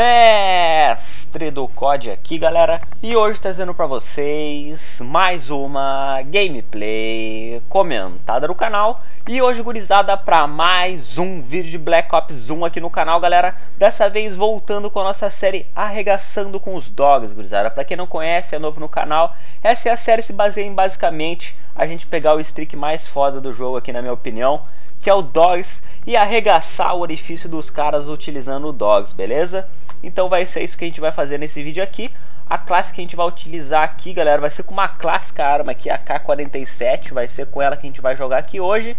Mestre do COD aqui, galera, e hoje trazendo para vocês mais uma gameplay comentada no canal. E hoje, gurizada, para mais um vídeo de Black Ops 1 aqui no canal, galera. Dessa vez voltando com a nossa série Arregaçando com os Dogs, gurizada. Para quem não conhece, é novo no canal, essa é a série que se baseia em basicamente a gente pegar o streak mais foda do jogo aqui, na minha opinião, que é o Dogs, e arregaçar o orifício dos caras utilizando o Dogs, beleza? Então vai ser isso que a gente vai fazer nesse vídeo aqui. A classe que a gente vai utilizar aqui, galera, vai ser com uma clássica arma aqui, a AK-47, vai ser com ela que a gente vai jogar aqui hoje.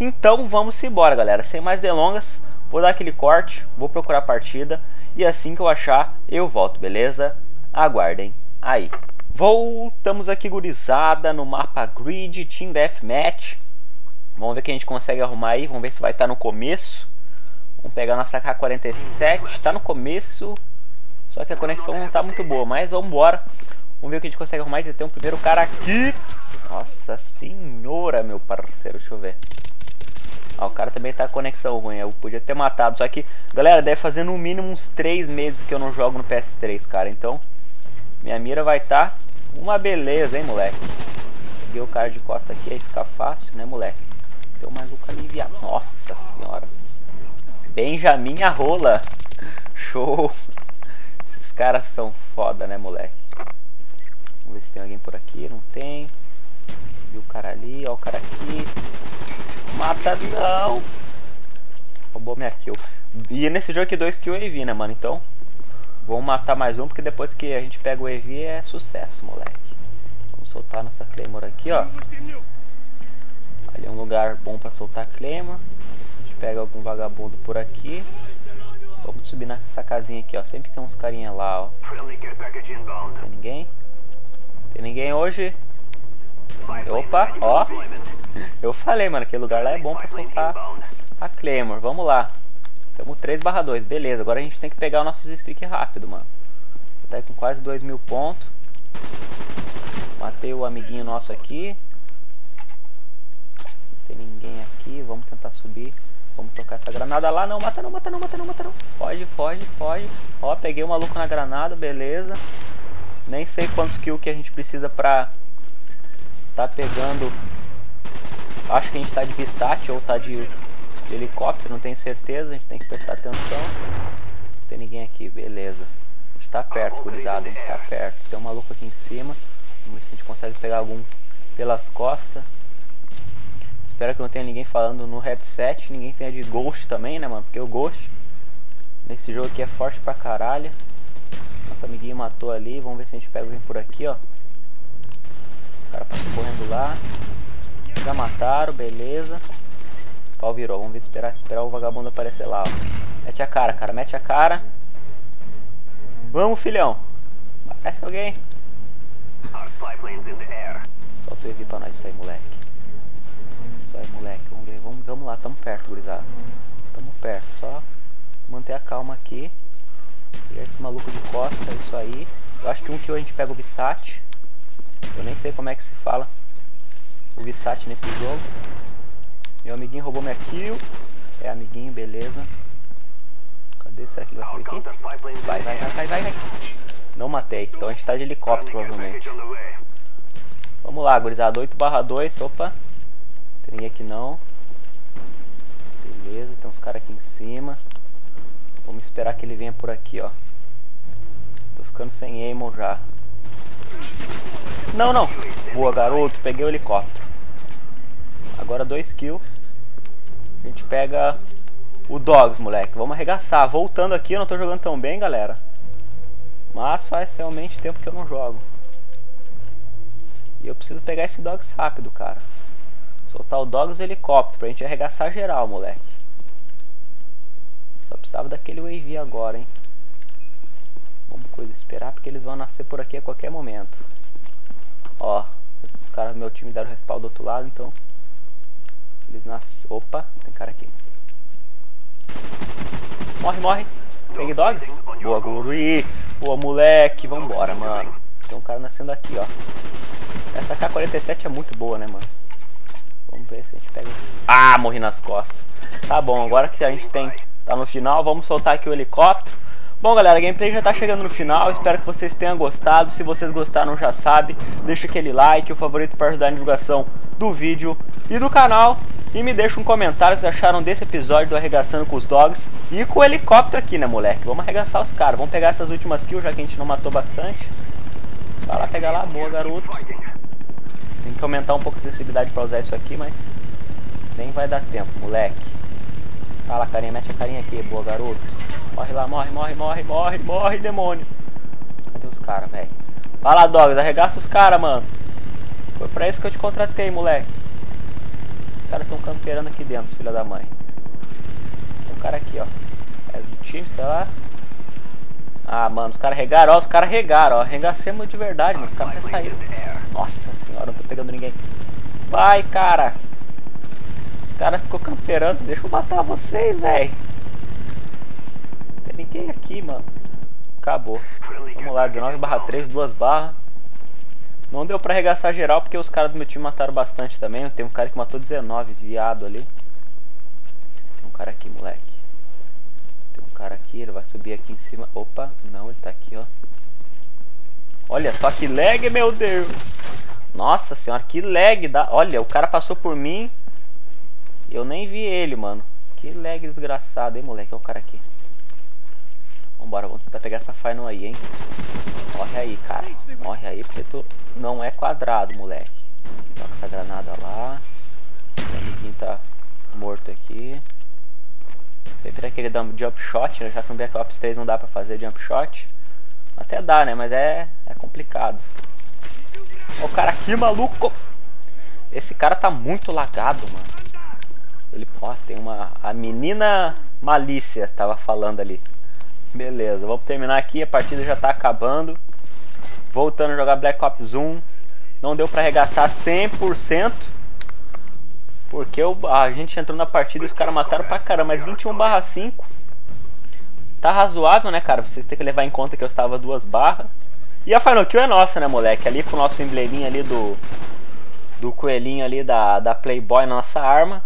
Então vamos embora, galera, sem mais delongas, vou dar aquele corte, vou procurar a partida, e assim que eu achar, eu volto, beleza? Aguardem aí. Voltamos aqui, gurizada, no mapa Grid, Team Deathmatch. Vamos ver o que a gente consegue arrumar aí, vamos ver se vai estar no começo. Vamos pegar nossa AK-47, está no começo, só que a conexão não está muito boa, mas vamos embora. Vamos ver o que a gente consegue arrumar, tem um primeiro cara aqui. Nossa senhora, meu parceiro, deixa eu ver. Ah, o cara também tá com conexão ruim, eu podia ter matado, só que, galera, deve fazer no mínimo uns 3 meses que eu não jogo no PS3, cara, então minha mira vai estar uma beleza, hein, moleque. Peguei o cara de costa aqui, aí fica fácil, né, moleque. Tem um maluco ali, viado. Nossa senhora. Benjamin a rola. Show. Esses caras são foda, né, moleque? Vamos ver se tem alguém por aqui. Não tem. Viu o cara ali. Ó o cara aqui. Mata não. Roubou minha kill. E nesse jogo aqui 2 kills e UAV, né, mano? Então vamos matar mais um, porque depois que a gente pega o UAV é sucesso, moleque. Vamos soltar nossa Claymore aqui, ó. Ali é um lugar bom pra soltar Claymore. A gente pega algum vagabundo por aqui. Vamos subir nessa casinha aqui, ó. Sempre tem uns carinha lá, ó. Não tem ninguém? Não tem ninguém hoje? Opa, ó. Eu falei, mano, aquele lugar lá é bom pra soltar a Claymore. Vamos lá. Tamo 3/2, beleza. Agora a gente tem que pegar o nosso streak rápido, mano. Tá aí com quase 2.000 pontos. Matei o amiguinho nosso aqui. Ninguém aqui, vamos tentar subir. Vamos tocar essa granada lá. Não, mata não, mata não, mata não, mata não. Foge, foge, foge. Ó, peguei o maluco na granada, beleza. Nem sei quantos kills que a gente precisa pra tá pegando. Acho que a gente tá de Vissat ou tá de helicóptero, não tenho certeza. A gente tem que prestar atenção. Não tem ninguém aqui, beleza. A gente tá perto, gurizada, a gente tá perto. Tem um maluco aqui em cima. Vamos ver se a gente consegue pegar algum pelas costas. Espero que não tenha ninguém falando no headset, ninguém tenha de Ghost também, né, mano? Porque o Ghost nesse jogo aqui é forte pra caralho. Nossa amiguinha matou ali, vamos ver se a gente pega alguém por aqui, ó. O cara passou correndo lá. Já mataram, beleza. O pau virou, vamos ver, esperar o vagabundo aparecer lá, ó. Mete a cara, cara, mete a cara. Vamos, filhão. Aparece alguém. Solta o EV pra nós, isso aí, moleque. Aí, moleque, vamos ver, vamos lá, tamo perto, gurizada. Tamo perto, só manter a calma aqui. E esse maluco de costa, isso aí. Eu acho que um kill a gente pega o Vissat. Eu nem sei como é que se fala o Vissat nesse jogo. Meu amiguinho roubou minha kill. É amiguinho, beleza. Cadê? Será que ele vai sair aqui? Vai, vai, vai, vai, vai, vai. Não matei, então a gente tá de helicóptero, provavelmente. Vamos lá, gurizada, 8/2, opa. Tem ninguém aqui não. Beleza, tem uns caras aqui em cima. Vamos esperar que ele venha por aqui, ó. Tô ficando sem aim já. Não, não. Boa, garoto, peguei o helicóptero. Agora 2 kills. A gente pega o Dogs, moleque. Vamos arregaçar. Voltando aqui, eu não tô jogando tão bem, galera, mas faz realmente tempo que eu não jogo. E eu preciso pegar esse Dogs rápido, cara. Soltar o Dogs e o helicóptero pra gente arregaçar geral, moleque. Só precisava daquele UAV agora, hein. Vamos esperar, porque eles vão nascer por aqui a qualquer momento. Ó, os caras do meu time deram respaldo do outro lado, então eles nascem. Opa, tem cara aqui. Morre, morre. Pegue Dogs. Boa, guri. Boa, moleque. Vambora, mano. Tem um cara nascendo aqui, ó. Essa K-47 é muito boa, né, mano? Vamos ver se a gente pega. Ah, morri nas costas. Tá bom, agora que a gente tem. Tá no final, vamos soltar aqui o helicóptero. Bom galera, a gameplay já tá chegando no final, espero que vocês tenham gostado. Se vocês gostaram já sabe, deixa aquele like, o favorito para ajudar na divulgação do vídeo e do canal. E me deixa um comentário que vocês acharam desse episódio do Arregaçando com os Dogs e com o helicóptero aqui, né moleque? Vamos arregaçar os caras, vamos pegar essas últimas kills já que a gente não matou bastante. Vai lá pegar lá, boa garoto. Tem que aumentar um pouco a sensibilidade pra usar isso aqui, mas nem vai dar tempo, moleque. Vai lá carinha, mete a carinha aqui, boa garoto. Morre lá, morre, morre, morre, morre, morre, demônio. Cadê os caras, velho? Vai lá, Dogs, arregaça os caras, mano. Foi pra isso que eu te contratei, moleque. Os caras tão camperando aqui dentro, filha da mãe. Tem um cara aqui, ó. É do time, sei lá. Ah, mano, os caras regaram, ó, os caras regaram, ó. Arregacemos de verdade, mano. Os caras até saíram. Nossa senhora, não tô pegando ninguém. Vai, cara. Os caras ficou camperando. Deixa eu matar vocês, velho. Ninguém aqui, mano. Acabou. Vamos lá, 19/3, 2 barras. Não deu pra arregaçar geral porque os caras do meu time mataram bastante também. Tem um cara que matou 19, viado ali. Tem um cara aqui, moleque. Tem um cara aqui, ele vai subir aqui em cima. Opa, não, ele tá aqui, ó. Olha só que lag, meu Deus. Nossa senhora, que lag dá. Olha, o cara passou por mim e eu nem vi ele, mano. Que lag desgraçado, hein, moleque. Olha o cara aqui. Vambora, vamos tentar pegar essa final aí, hein. Morre aí, cara. Morre aí, porque tu não é quadrado, moleque. Toca essa granada lá. O amiguinho tá morto aqui. Sempre aquele jump shot, né? Já que no Black Ops 3 não dá pra fazer jump shot. Até dá, né? Mas é complicado. Ó o cara aqui, maluco. Esse cara tá muito lagado, mano. Ele, ó, tem uma... A menina Malícia tava falando ali. Beleza, vamos terminar aqui, a partida já tá acabando. Voltando a jogar Black Ops 1. Não deu pra arregaçar 100%. Porque a gente entrou na partida e os caras mataram pra caramba. Mas 21/5 tá razoável, né cara? Vocês têm que levar em conta que eu estava 2 barras. E a final kill é nossa, né moleque? Ali com o nosso embleminha ali do coelhinho ali da Playboy na nossa arma.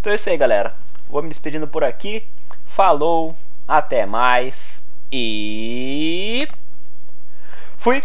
Então é isso aí galera, vou me despedindo por aqui. Falou! Até mais e fui!